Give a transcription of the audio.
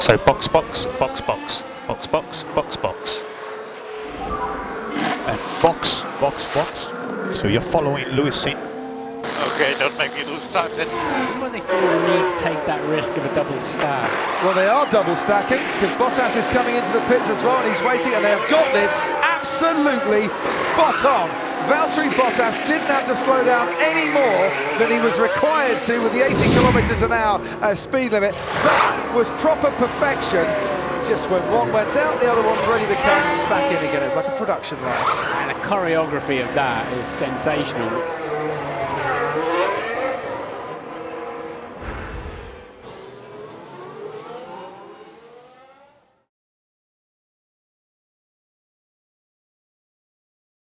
So box, box, box, box, box, box, box, box. And box, box, box. So you're following Lewis in. Okay, don't make me lose time then. Why do they feel the need to take that risk of a double stack? Well, they are double stacking, because Bottas is coming into the pits as well, and he's waiting, and they've got this absolutely spot on. Valtteri Bottas didn't have to slow down any more than he was required to with the 80 kilometers an hour speed limit. That was proper perfection. Just when one went out, the other one's ready to come back in again. It's like a production line. And the choreography of that is sensational.